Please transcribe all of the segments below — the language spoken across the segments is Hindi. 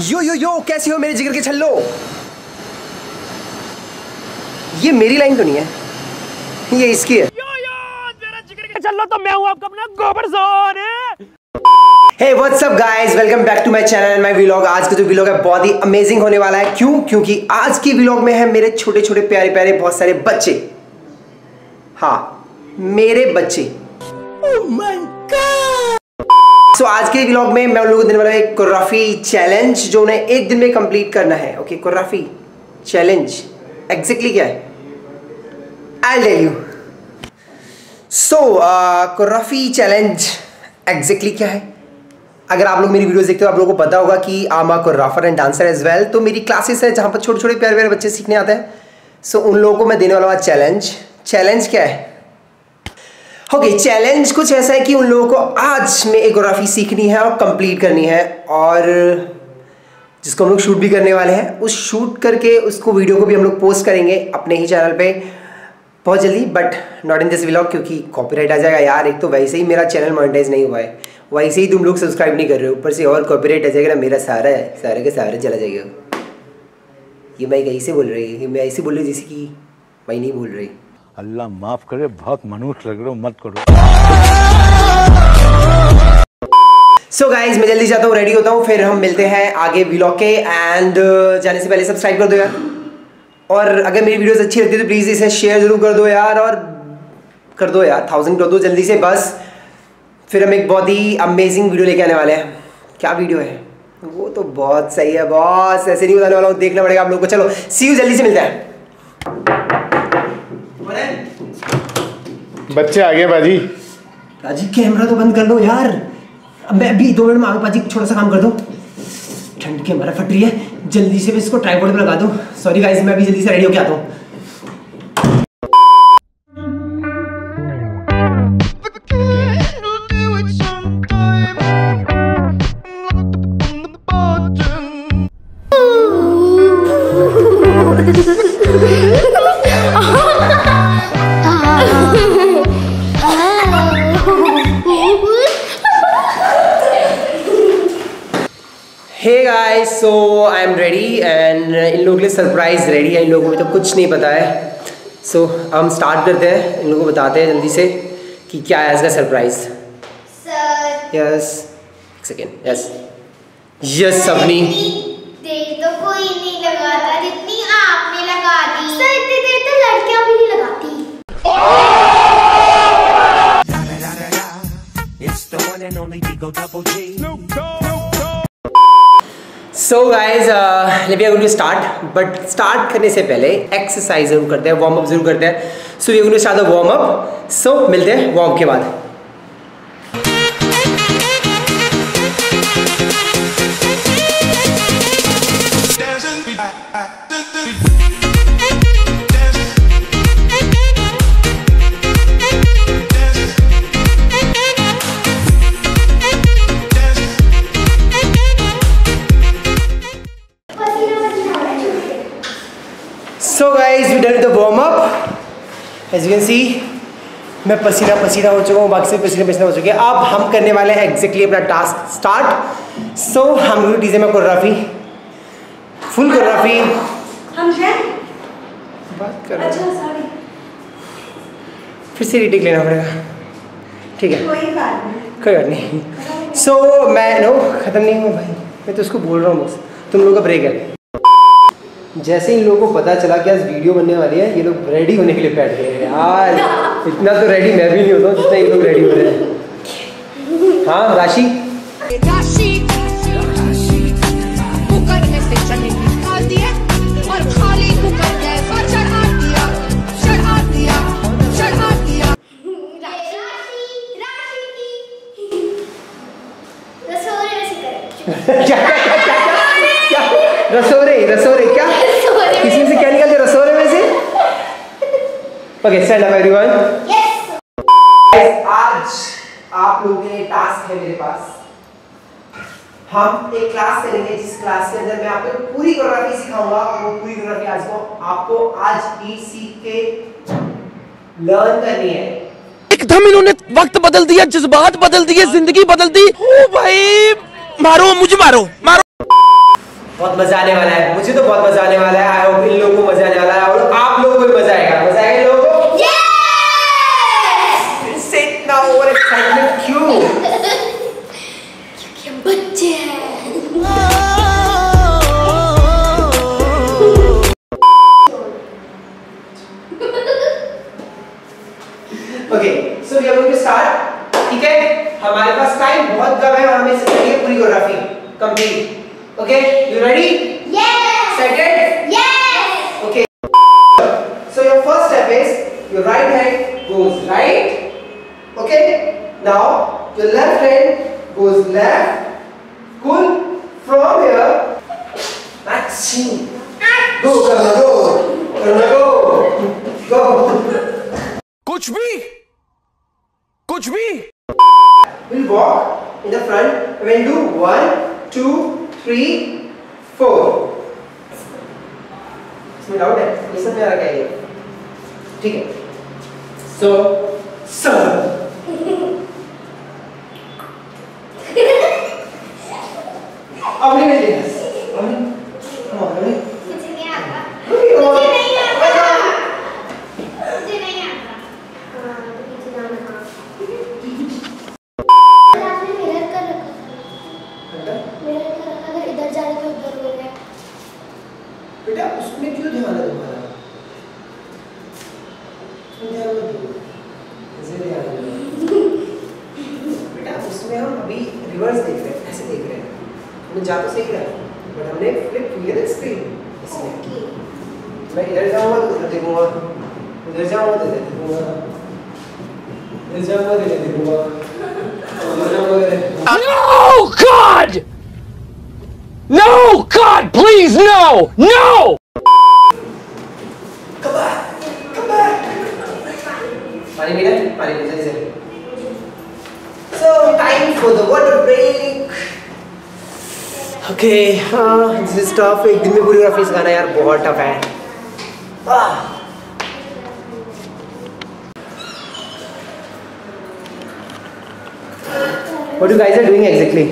यो यो यो कैसे हो मेरे जिगर के छल्लो। ये मेरी लाइन तो नहीं है, ये इसकी है। यो यो तेरा जिगर के छल्लो, तो मैं हूं आपका अपना गोबर zone. Hey what's up guys, welcome back to my channel and my vlog. आज का जो व्लॉग है बहुत ही अमेजिंग होने वाला है। क्यों? क्योंकि आज के व्लॉग में है मेरे छोटे छोटे प्यारे प्यारे बहुत सारे बच्चे। हाँ, मेरे बच्चे। Oh my god. सो आज के व्लॉग में मैं उन लोगों को देने वाला हूं एक कोरियोग्राफी चैलेंज जो उन्हें एक दिन में कंप्लीट करना है। ओके, कोरियोग्राफी चैलेंज एग्जैक्टली क्या है I tell you. So choreography challenge exactly क्या है? अगर आप लोग मेरी वीडियोस देखते हो आप लोगों को पता होगा कि I am a choreographer and dancer as well. तो मेरी क्लासेस है जहाँ पर छोटे छोटे प्यारे प्यारे बच्चे सीखने आते हैं। सो उन लोगों को मैं देने वाला हूँ चैलेंज। चैलेंज क्या है? ओके, चैलेंज कुछ ऐसा है कि उन लोगों को आज में एक कोरियोग्राफी सीखनी है और कंप्लीट करनी है, और जिसको हम लोग शूट भी करने वाले हैं। उस शूट करके उसको वीडियो को भी हम लोग पोस्ट करेंगे अपने ही चैनल पे बहुत जल्दी, but not in this vlog क्योंकि कॉपीराइट आ जाएगा यार। एक तो वैसे ही मेरा चैनल मोनेटाइज नहीं हुआ है, वैसे ही तुम लोग सब्सक्राइब नहीं कर रहे हो, ऊपर से और कॉपीराइट आ जाएगा ना, मेरा सारा का सारा चला जाएगा। ये मैं ऐसे बोल रही है, मैं ऐसे बोल रही जैसे कि मैं नहीं बोल रही। अल्लाह माफ करे, बहुत मनुष्य लग रहे हो, मत करो। सो गाइज मैं जल्दी जाता हूँ, रेडी होता हूँ, फिर हम मिलते हैं आगे व्लॉग के। एंड जाने से पहले सब्सक्राइब कर दो यार, और अगर मेरी वीडियोस अच्छी लगती है तो प्लीज इसे शेयर जरूर कर दो यार, और कर दो यार 1000 कर दो जल्दी से बस। फिर हम एक बहुत ही अमेजिंग वीडियो लेके आने वाले हैं। क्या वीडियो है वो तो बहुत सही है बॉस, ऐसे नहीं बताने वाला हूँ, देखना पड़ेगा आप लोग को। चलो सी यू, जल्दी से मिलता है। बच्चे आ गए बाजी। बाजी कैमरा तो बंद कर दो यार, मैं अभी 2 मिनट में आ गया। बाजी छोटा सा काम कर दो, ठंड के हमारा फट रही है, जल्दी से इसको ट्राइपॉड पे लगा दो। सॉरी गाइस, मैं अभी जल्दी से रेडी होके आता हूँ। Hey guys, so I am ready and इन लोगों के लिए सरप्राइज रेडी है। इन लोगों को तो कुछ नहीं पता है। सो हम स्टार्ट करते हैं, इन लोगों को बताते हैं जल्दी से कि क्या है इसका सरप्राइज। यस एक सेकेंड, यस यस सबनी देर तो कोई नहीं लगाता जितनी आपने लगा दी। सर इतनी देर तो लड़कियां भी नहीं लगाती। So guys let we are going to start, but start करने से पहले एक्सरसाइज जरूर करते हैं, वार्म अप जरूर करते हैं। So we are going to start the warm up. So मिलते हैं वार्म अप के बाद। So guys we did the warm up, as you can see मैं पसीना हो चुका हूँ, बाकी से पसीना हो चुके हैं। अब हम करने वाले हैं एग्जैक्टली अपना टास्क स्टार्ट। सो हम लोग डीजे में कोरियोग्राफी, फुल कोरियोग्राफी बात कर रहे हैं। फिर से रीटेक लेना पड़ेगा, ठीक है? कोई बात नहीं। सो मैं नो ख़त्म नहीं हूँ भाई, मैं तो उसको बोल रहा हूँ बस, तुम लोग का ब्रेक है। जैसे इन लोगों को पता चला कि आज वीडियो बनने वाली है, ये लोग रेडी होने के लिए बैठ गए हैं यार। इतना तो रेडी मैं भी नहीं होता जितना ये लोग रेडी हो रहे हैं। हाँ राशि, रसोरे क्या किसी से क्या निकलते रसोरे में से? Okay stand up everyone. आज आप लोगों के लिए टास्क है मेरे पास। हम एक क्लास करेंगे जिस क्लास के अंदर मैं आपको पूरी कोरियोग्राफी सिखाऊंगा, और वो पूरी कोरियोग्राफी आपको आज ही सीख के लर्न करनी है। एकदम इन्होंने वक्त बदल दिया, जज्बात बदल दिए, जिंदगी बदल दी। ओ भाई मारो मुझे, मारो मारो। बहुत मजा आने वाला है, मुझे तो बहुत मजा आने वाला है। आई होप इन लोगों को मजा आने वाला है और आप लोगों को भी मजा आएगा। मजा आएगा लोगों को? यस! इससे इतना ओवर एक्साइटमेंट क्यों? क्योंकि हम बच्चे हैं। Okay, so we are going to start. ठीक है, हमारे पास टाइम बहुत कम है और हमें इससे पहले पूरी choreography complete. Okay, you ready? Yes. Second? Yes. Okay. So your first step is your right hand goes right. Okay. Now your left hand goes left. Cool. From here, matching. Go, Karna, go, Karna, go, go. Kuch bhi, kuch bhi. We'll walk in the front. We'll do 1, 2, 3, 4. इसमें डाउट है? ये सब प्यारा क्या है? ठीक है। So, sir. अम्मी मेरी है। अम्मी, come on, अम्मी। मुझे नहीं आता। मुझे नहीं आता। मुझे नहीं आता। मुझे नहीं आता। आपने मिरर कर रखा है? मिरर जाने के उधर हो गया बेटा, उसमें क्यों ध्यान है तुम्हारा? ध्यान मत दो, ऐसे ध्यान बेटा, उसमें हम अभी रिवर्स देख रहे हैं, ऐसे देख रहे हैं, हमने जा तो सही रहा बट हमने फ्लिप किया ना स्क्रीन। इसमें मैं इधर जाऊंगा तो उधर देखूंगा, उधर जाऊंगा तो इधर देखूंगा, इधर जाऊंगा तो इधर देखूंगा, उधर जाऊंगा। Oh God! No! God, please, no! No! Come back! Come back! Pani mila? Pani mila, jai. So, time for the water break. Okay, this is tough. एक दिन में पूरी कोरियोग्राफी गाना यार बहुत tough है। What you guys are doing exactly?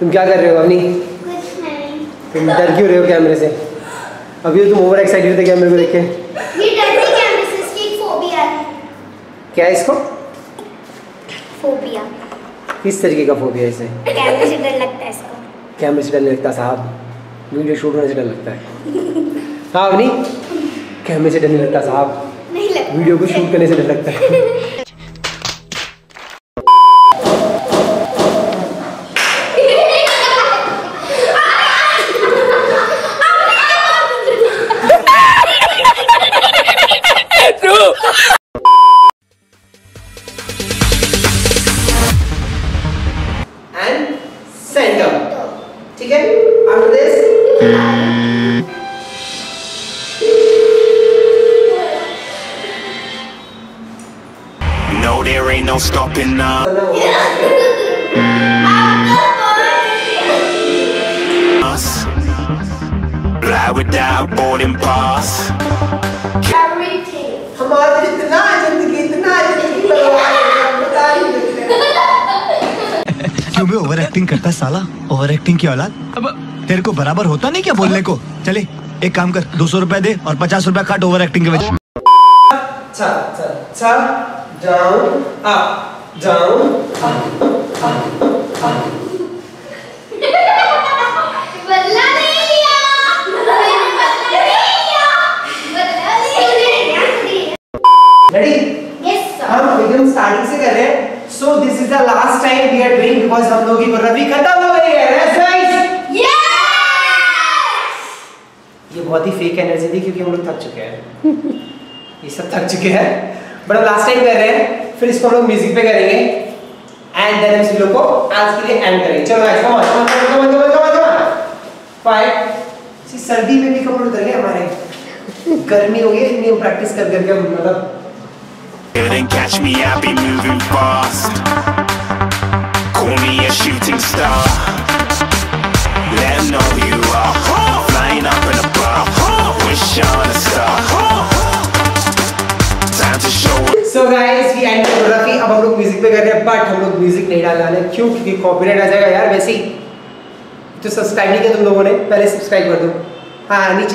तुम क्या कर रहे हो? अपनी कुछ नहीं। तुम डर क्यों रहे हो कैमरे से? अभी तुम ओवर एक्साइटेड थे कैमरे को देख के। ये डर नहीं, कैमरे से इसकी फोबिया है। क्या है इसको? फोबिया। किस तरीके का फोबिया है इसे? कैमरे से डर लगता है इसको। कैमरे से डर नहीं लगता साहब, वीडियो शूट होने से डर लगता है। हाँ अपनी कैमरे से डर नहीं लगता साहब, नहीं लगता, वीडियो को शूट करने से डर लगता है। Stopping now. Us fly without boarding pass. Everything. हमारी जिंदगी इतना क्यों भी ओवर एक्टिंग करता है साला? ओवर एक्टिंग की औलाद। अब तेरे को बराबर होता नहीं क्या बोलने को? चले एक काम कर, 200 रुपए दे और 50 रुपए काट ओवर एक्टिंग के वजह। अच्छा अच्छा अच्छा, down up down up up up ready? Yes sir. हम एकदम starting से कर रहे हैं, so this is the last time we are doing because हम लोगों की कोरियोग्राफी खत्म हो गई है। That's right. Yes. ये बहुत ही fake energy थी क्योंकि हम लोग थक चुके हैं, ये सब थक चुके हैं, बट लास्ट टाइम कर रहे हैं, फिर इसको हम लोग म्यूजिक पे करेंगे एंड देन इस वीडियो को आज के लिए एंड करेंगे। चलो guys, come on come on come on come on. Fight. इस सर्दी में भी कपड़े उतर गए हमारे, गर्मी हो गई इतनी प्रैक्टिस कर करके मतलब। So guys, we end choreography. अब हम लोग म्यूजिक पे कर रहे हैं बट हम लोग म्यूजिक नहीं डालने, क्यों? क्योंकि कॉपीराइट आ जाएगा यार, वैसे ही जो सब्सक्राइब नहीं किया तुम लोगों ने पहले सब्सक्राइब कर दो। हाँ नीचे,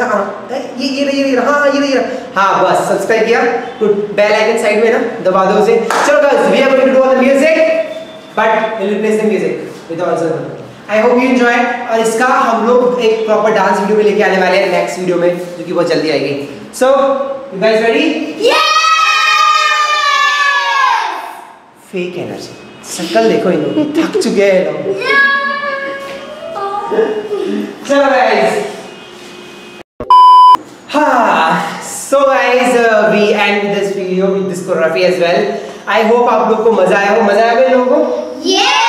हाँ ये हाँ ये हाँ बस सब्सक्राइब किया तो बेल आइकन साइड में ना दबा दो उसे। चलो guys we are going to do all the music but will replace the music with also. I hope you enjoy. और इसका हम लोग एक प्रॉपर डांस वीडियो भी लेके आने वाले हैं नेक्स्ट वीडियो में जो कि बहुत जल्दी आएगी। So you guys ready? Yes. Fake energy शक्ल देखो इन लोग थक चुके हैं लोग। चलो गाइस हाँ so guys we end this video with this choreography as well. I hope आप लोग को मजा आया हो। मजा आया इन लोगों को? यस।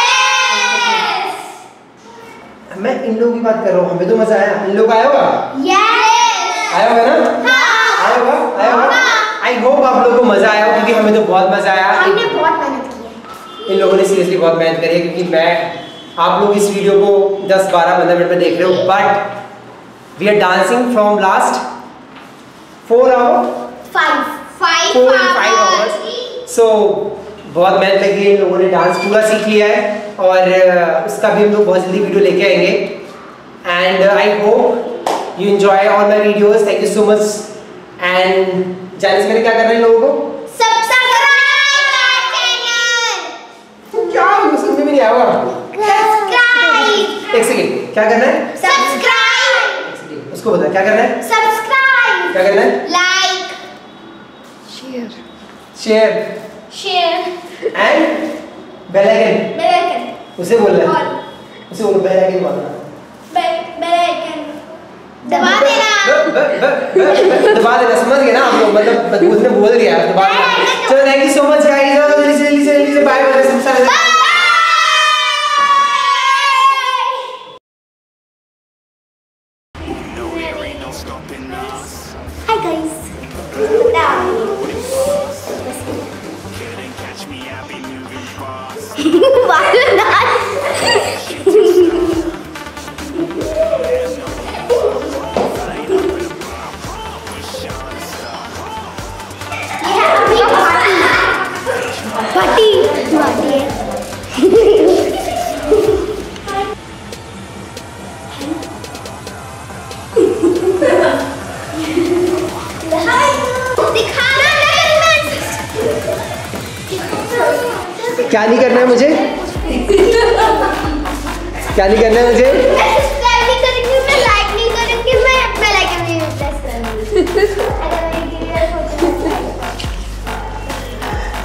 मैं इन लोगों की बात कर रहा हूँ, हमें तो मजा आया। इन लोग आया होगा? यस। आया होगा ना? हाँ। आया होगा? आया होगा। आई होप आप लोगों को मजा आया हो क्योंकि हमें तो बहुत मजा आया। हमने बहुत मेहनत की है। इन लोगों ने सीरियसली बहुत मेहनत करी है क्योंकि मैं आप लोग इस वीडियो को 10-12-15 मिनट में देख रहे हो but we are dancing from last 4 और 5 आवर्स। सो बहुत मेहनत लगी है, इन लोगों ने डांस पूरा सीख लिया है और उसका भी हम लोग बहुत जल्दी वीडियो लेके आएंगे। And I hope you enjoy all my videos. Thank you so much. And जानिस मैंने क्या करना है इन लोगों को? सब्सक्राइब क्या समझ में नहीं आया? एक सेकेंड क्या करना है? सब्सक्राइब। उसको बता क्या करना है? सब्सक्राइब। क्या करना है? Like share share share and bell icon. Bell icon उसे बोलना है, उसे बोलो बेल आइकन बोलना। बेल आइकन दबा देना। दबा देना समझ गए ना आप लोग? मतलब उसने बोल दिया दबा देना। चलो thank you so much guys. जल्दी से जल्दी से बाय बाय सबसे। क्या नहीं करना है मुझे? क्या नहीं करना है मुझे?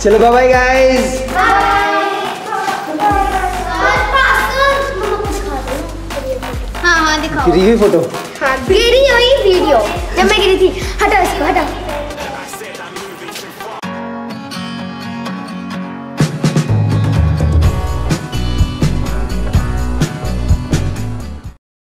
चलो बाय बाय गाइस। हाँ हाँ दिखाओ गिरी हुई फोटो, गिरी हुई वीडियो जब मैं गिरी थी। हटाओ इसको हटाओ।